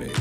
baby.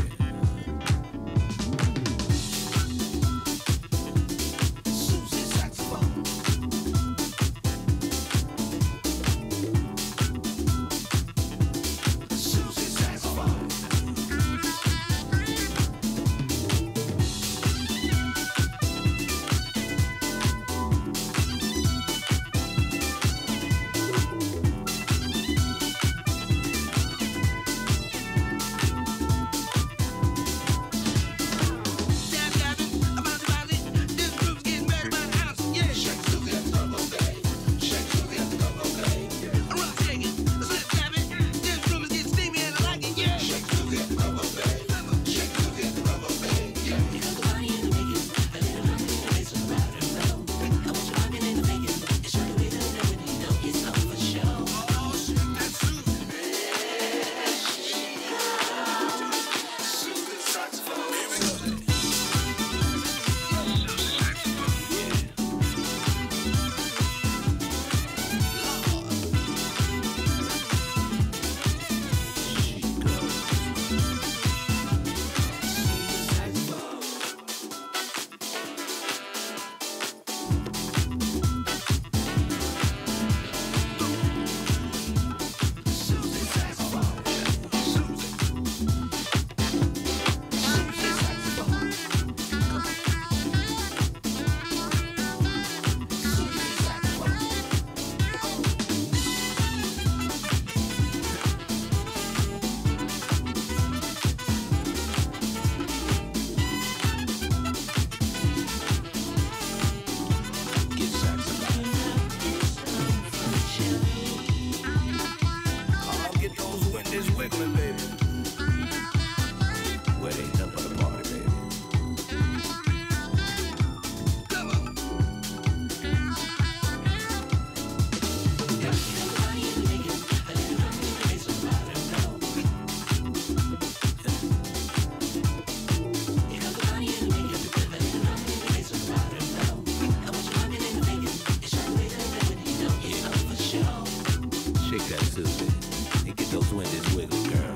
And get those windows wiggle, girl.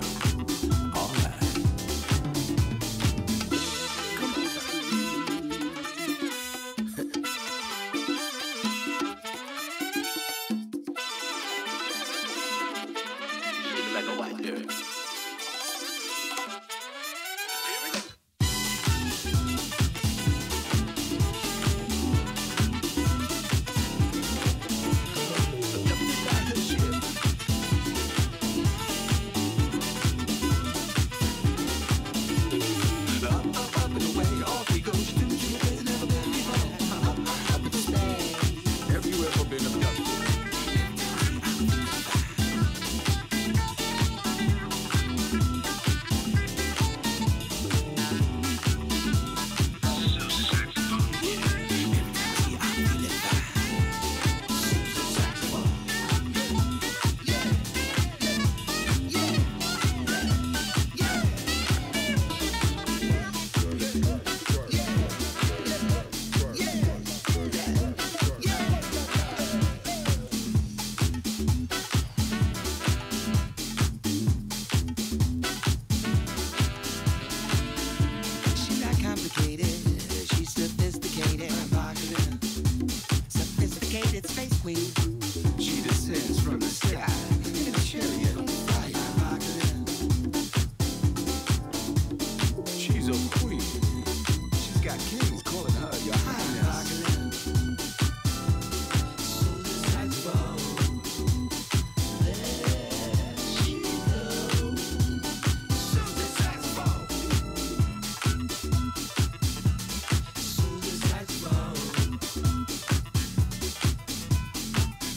All right. Shake it like a white girl. It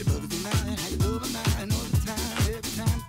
blows my mind, how you blow my mind all the time, every time.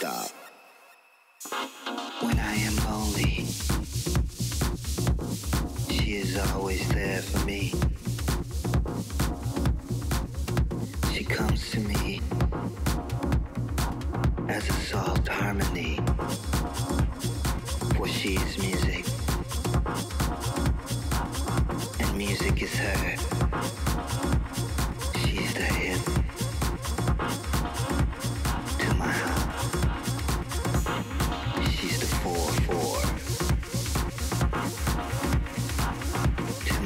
stop. When I am lonely, she is always there for me. She comes to me as a soft harmony, for she is music, and music is her. She's the hip. To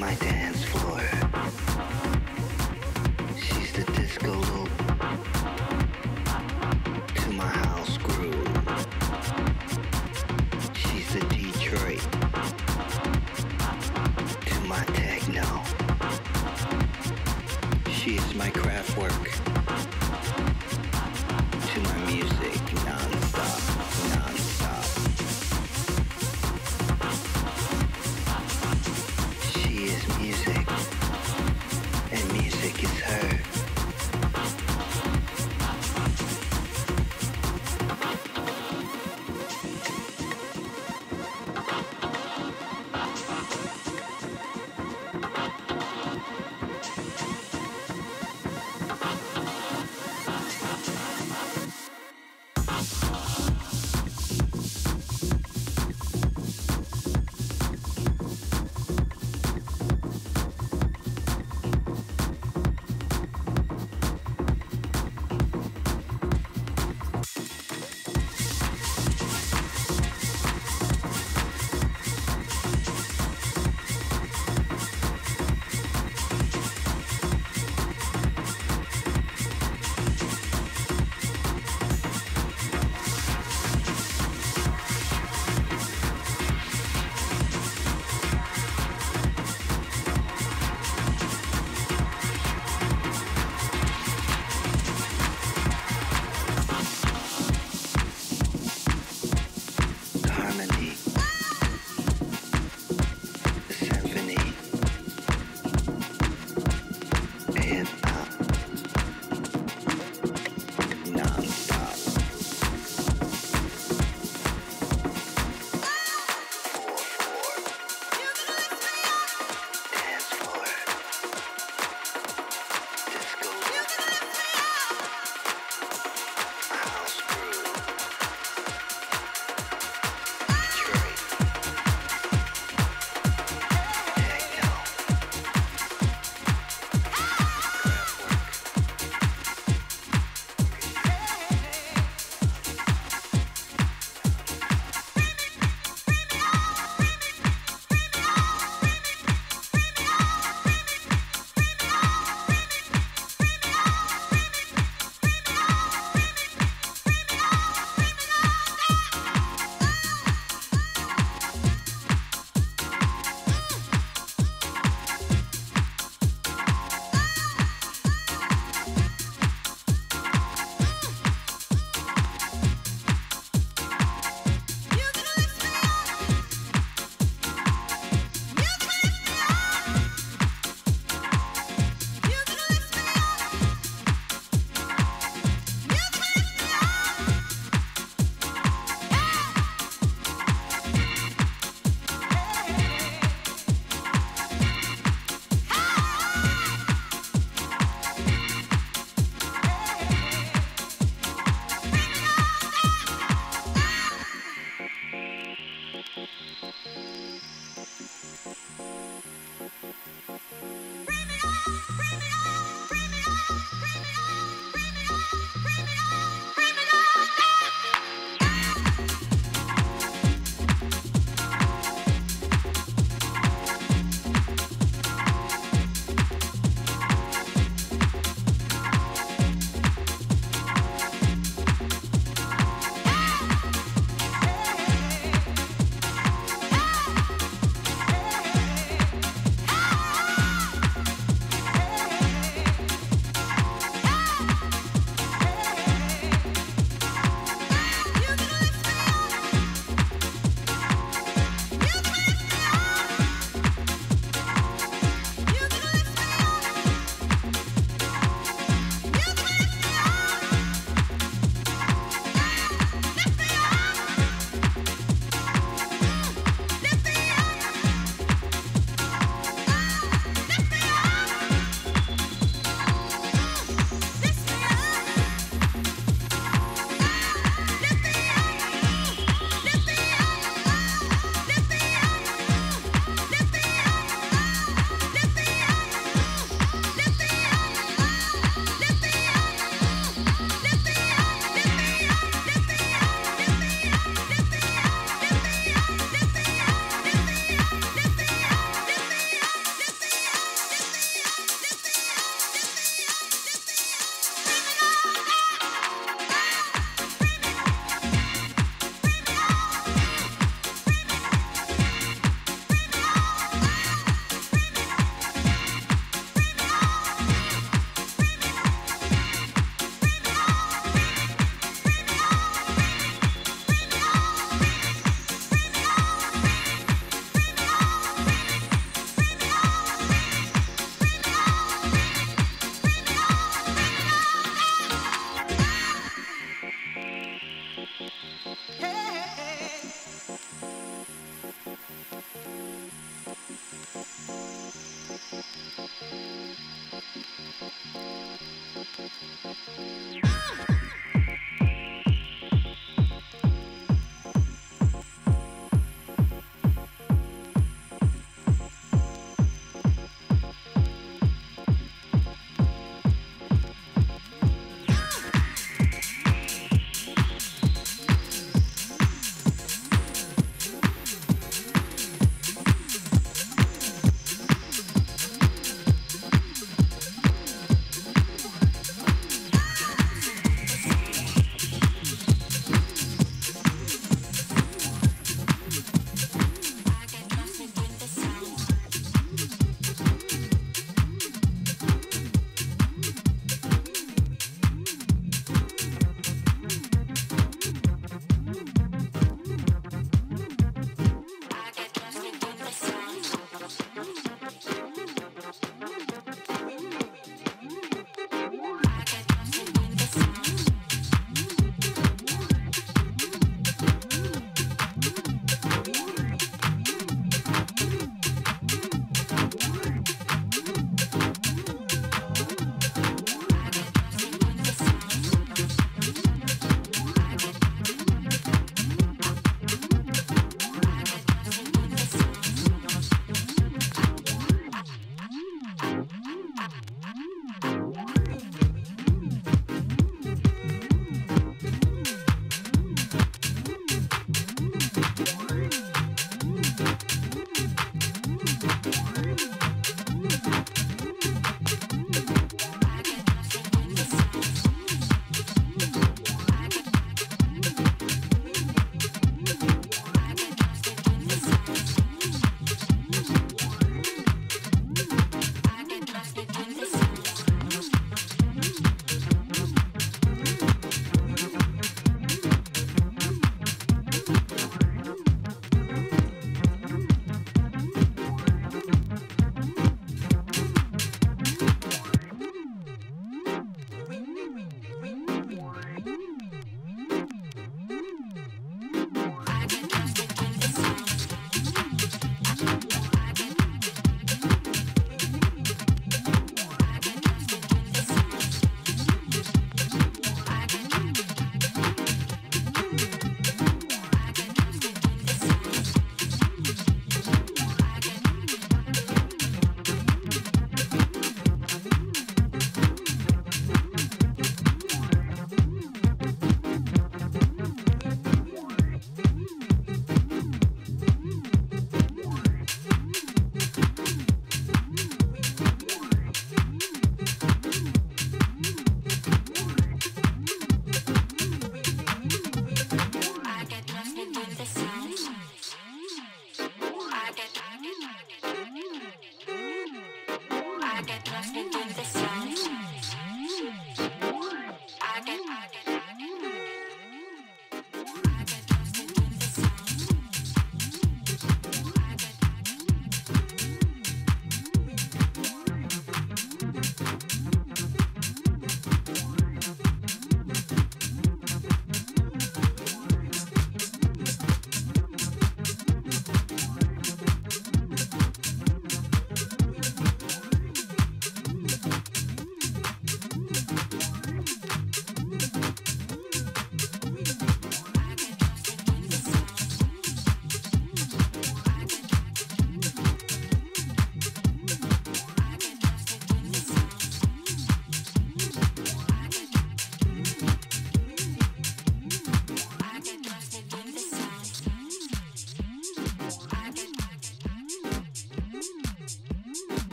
my techno.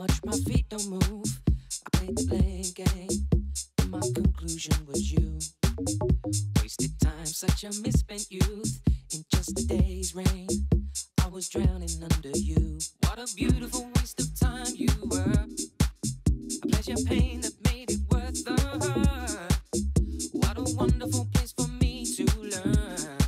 much my feet don't move. I played the blame game, and my conclusion was you. Wasted time, such a misspent youth. In just a day's rain, I was drowning under you. What a beautiful waste of time you were. A pleasure pain that made it worth the hurt. What a wonderful place for me to learn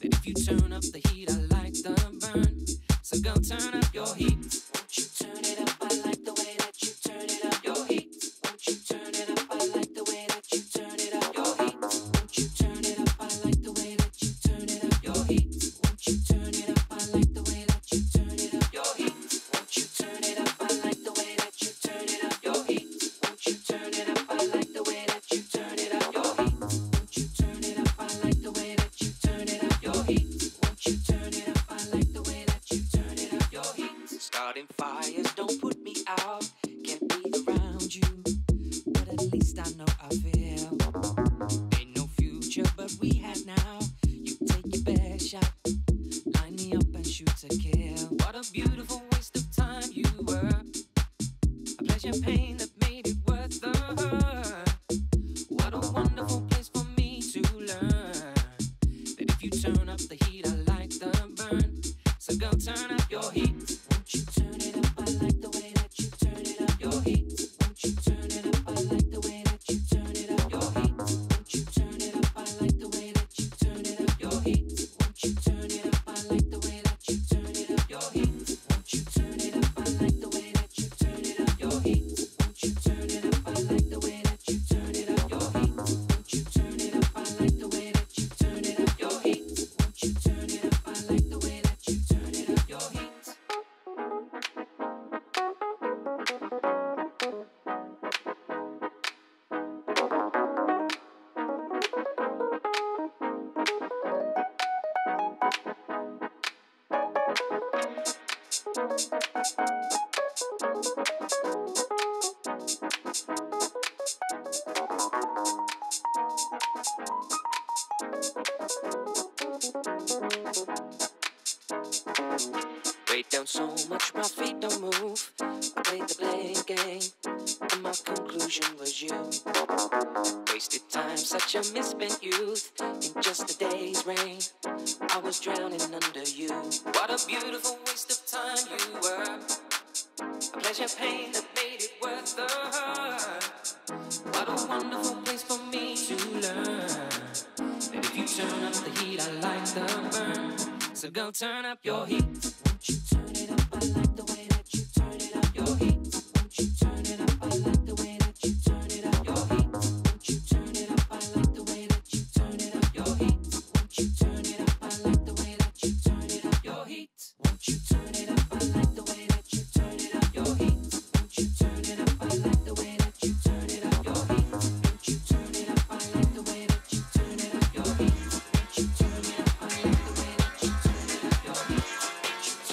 that if you turn up the heat, I like the burn. So go turn up your heat. Won't you turn it up? I like the way that you turn it up. Your heat. Won't you turn it up? I like the way that you turn it up. Your heat. Won't you turn it up? I like the way that you turn it up. Your heat. Won't you turn it up? I like the way that you turn it up. Your heat. Won't you turn it up? I like the way that you turn it up. Your heat. Won't you turn it up? I like the way that you turn it up. Your heat. Won't you turn it up? I like the way that you turn it up. Your heat. Won't you turn it up? I like the way that you turn it up. Your heat. Starting fires, don't put me out. Can't be around you, but at least I know I feel. Ain't no future, but we had now. You take your best shot, line me up and shoot to kill. What a beautiful waste of time you were. A pleasure pain that made it worth the hurt. What a wonderful place for me to learn that if you turn up the heat, I like the burn. So go turn up your heat. You turn it up, I like the way that you turn it up. Your heat, won't you turn it up? I like the way that you turn it up. Your heat, won't you turn it up? I like the way that you turn it up. Your heat, won't you turn it up? I like the way that you turn it up. Your heat, won't you turn it up? I like the way that you turn it up. Your heat, won't you turn it up? I like the way that you turn it up. Your heat, won't you turn it up? I like the way that you turn it up. Your heat, won't you turn it up? I like the way that you turn it up. Your heat. Weight down so much, my feet don't move. I played the blame game, and my conclusion was you. Wasted time, such a misspent youth. In just a day's rain, I was drowning under you. What a beautiful waste of time you were. A pleasure pain that made it worth the hurt. What a wonderful place for me to learn that if you turn up the heat, I like the burn. So go turn up your heat. Won't you turn it up? I like the way that you turn it up. Your heat. Won't you turn it up? I like the way that you turn it up. Your heat. Won't you turn it up? I like the way that you turn it up. Your heat. Won't you turn it up? I like the way that you turn it up. Your heat. Won't you turn it up? I like the way that you turn it up. Your heat. Won't you turn it up? I like the way that you turn it up. Your heat. Won't you turn it up? I like the way that you turn it up. Your heat. Won't you turn it up? I like the way that you turn it up. Your heat. Won't you turn it up? I like the way that you turn it up. Your heat.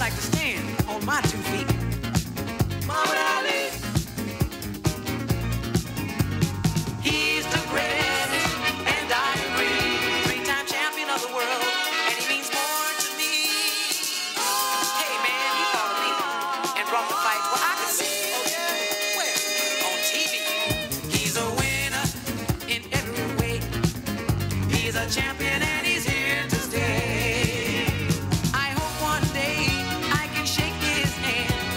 I'd like to stand on my 2 feet. Muhammad Ali, he's the greatest, and I agree. 3-time champion of the world, and he means more to me. Hey man, he thought of me and brought the fight where I could see. Where? On TV. He's a winner in every way. He's a champion and he's here to stay. I hope one day I can shake his hand.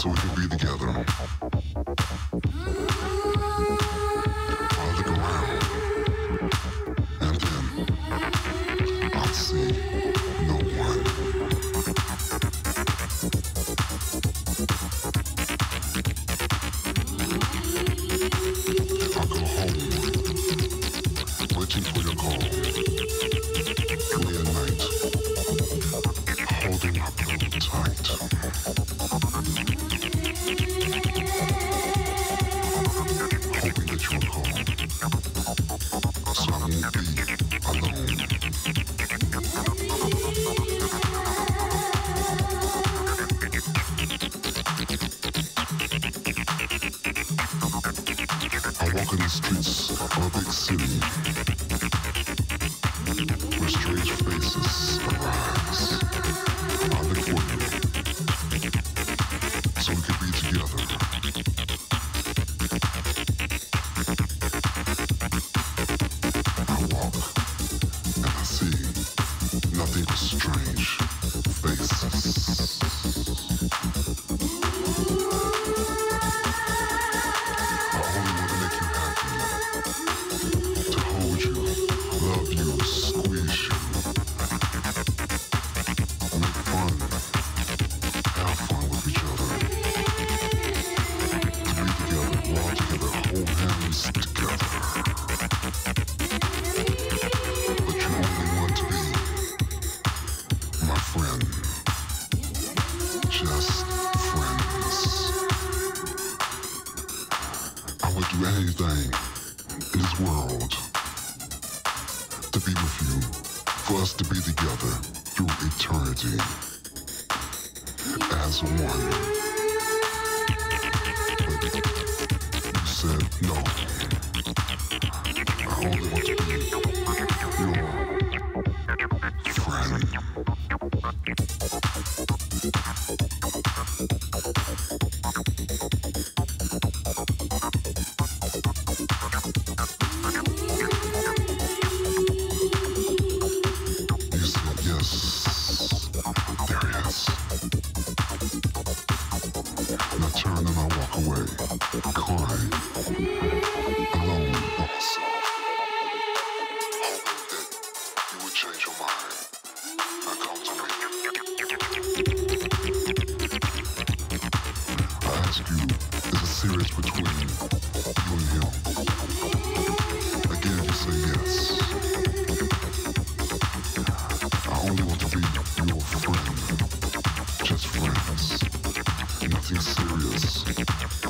so we can be together. I'll look around, and then I'll see no one. I'll go home, waiting for your call. Only at night, holding my blood tight. In the streets of a big city, where strange faces arise, I look for you, so we can be together. I walk, and I see nothing but strange faces. Do anything in this world to be with you, for us to be together through eternity as one. But you said no. I only want to be your friend. Serious between you and him. Again, you say yes. I only want to be your friend. Just friends. Nothing serious.